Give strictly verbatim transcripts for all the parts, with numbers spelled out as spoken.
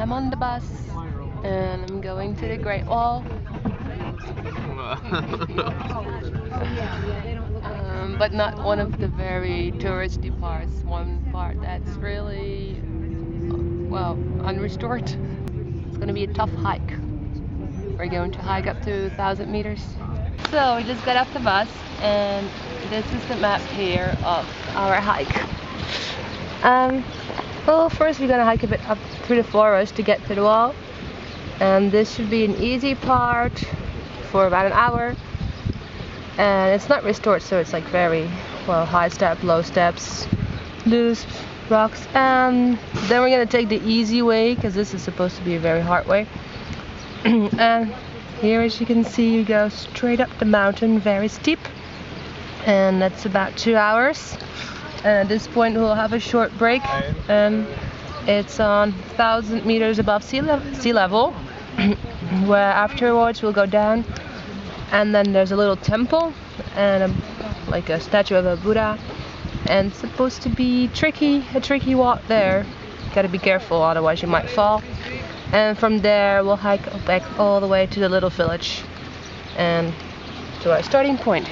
I'm on the bus and I'm going to the Great Wall. um, but not one of the very touristy parts, one part that's really, well, unrestored. It's going to be a tough hike. We're going to hike up to one thousand meters. So we just got off the bus and this is the map here of our hike. Um, well, first we're going to hike a bit up through the forest to get to the wall. And this should be an easy part for about an hour. And it's not restored, so it's like very, well, high step, low steps, loose rocks. And then we're going to take the easy way, because this is supposed to be a very hard way. And here, as you can see, you go straight up the mountain, very steep. And that's about two hours. And at this point we'll have a short break, and it's on one thousand meters above sea, le sea level, where afterwards we'll go down, and then there's a little temple and a, like a statue of a Buddha, and it's supposed to be tricky, a tricky walk there. Gotta be careful, otherwise you might fall. And from there we'll hike back all the way to the little village and to our starting point.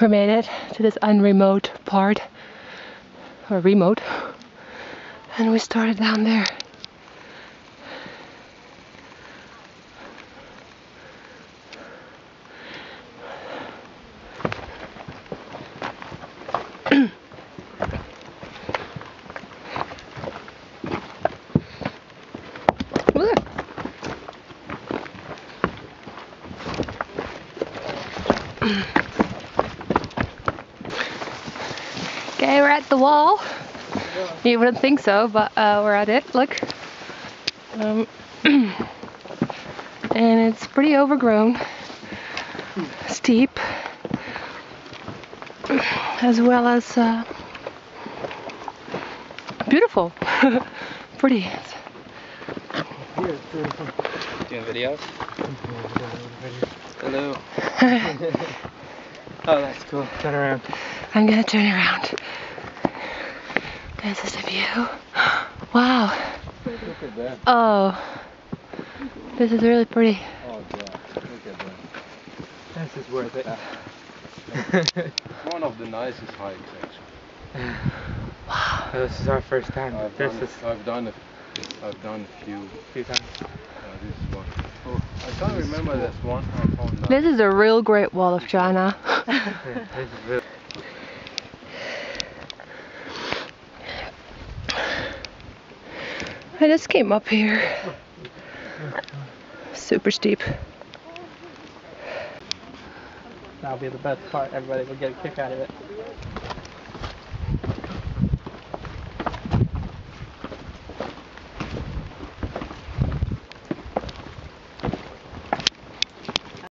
We made it to this unremote part, or remote, and we started down there. Okay, we're at the wall. You wouldn't think so, but uh, we're at it, look. Um, and it's pretty overgrown, steep, as well as uh, beautiful, pretty. Doing videos? Hello. Oh, that's cool. Turn around. I'm gonna turn around. This is the view. Wow. Look at that. Oh. This is really pretty. Oh god. Look at that. This is worth it. One of the nicest hikes, actually. Wow. This is our first time. I've this done, is I've done a, I've done a few. Few times. Uh, this is one. Oh, I can't remember this one. I found that. This is a real Great Wall of China. This is really I just came up here. Super steep. That'll be the best part. Everybody will get a kick out of it.